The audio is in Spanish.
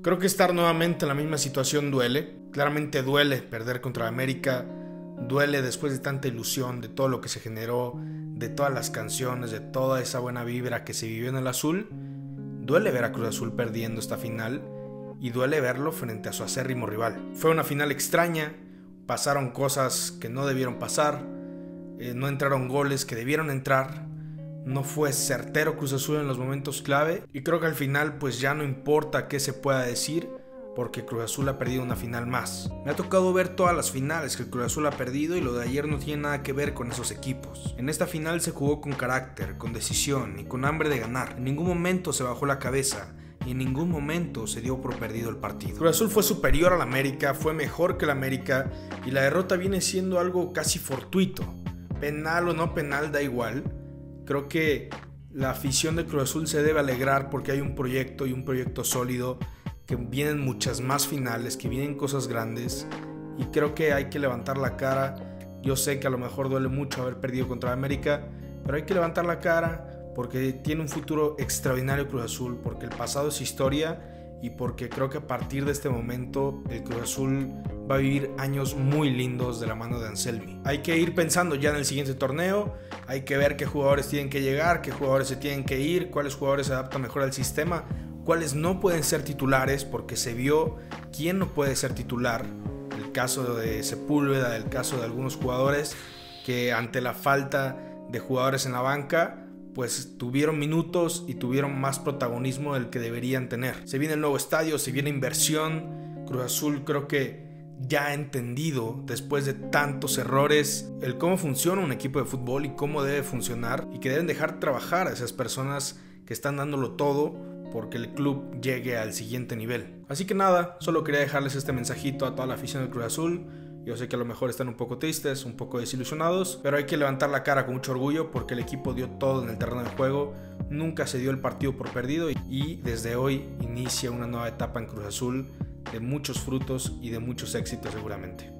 Creo que estar nuevamente en la misma situación duele. Claramente duele perder contra América. Duele después de tanta ilusión, de todo lo que se generó, de todas las canciones, de toda esa buena vibra que se vivió en el azul. Duele ver a Cruz Azul perdiendo esta final y duele verlo frente a su acérrimo rival. Fue una final extraña, pasaron cosas que no debieron pasar, no entraron goles que debieron entrar, no fue certero Cruz Azul en los momentos clave y creo que al final pues ya no importa qué se pueda decir, porque Cruz Azul ha perdido una final más. Me ha tocado ver todas las finales que el Cruz Azul ha perdido y lo de ayer no tiene nada que ver con esos equipos. En esta final se jugó con carácter, con decisión y con hambre de ganar. En ningún momento se bajó la cabeza y en ningún momento se dio por perdido el partido. Cruz Azul fue superior al América, fue mejor que el América y la derrota viene siendo algo casi fortuito. Penal o no penal, da igual. Creo que la afición de Cruz Azul se debe alegrar porque hay un proyecto y un proyecto sólido, que vienen muchas más finales, que vienen cosas grandes y creo que hay que levantar la cara. Yo sé que a lo mejor duele mucho haber perdido contra América, pero hay que levantar la cara porque tiene un futuro extraordinario Cruz Azul, porque el pasado es historia y porque creo que a partir de este momento el Cruz Azul va a vivir años muy lindos de la mano de Anselmi. Hay que ir pensando ya en el siguiente torneo, hay que ver qué jugadores tienen que llegar, qué jugadores se tienen que ir, cuáles jugadores se adaptan mejor al sistema, cuáles no pueden ser titulares, porque se vio quién no puede ser titular, el caso de Sepúlveda, el caso de algunos jugadores que ante la falta de jugadores en la banca pues tuvieron minutos y tuvieron más protagonismo del que deberían tener. Se viene el nuevo estadio, se viene inversión. Cruz Azul creo que ya ha entendido, después de tantos errores, el cómo funciona un equipo de fútbol y cómo debe funcionar, y que deben dejar trabajar a esas personas que están dándolo todo porque el club llegue al siguiente nivel. Así que nada, solo quería dejarles este mensajito a toda la afición del Cruz Azul. Yo sé que a lo mejor están un poco tristes, un poco desilusionados, pero hay que levantar la cara con mucho orgullo porque el equipo dio todo en el terreno de juego, nunca se dio el partido por perdido y desde hoy inicia una nueva etapa en Cruz Azul de muchos frutos y de muchos éxitos seguramente.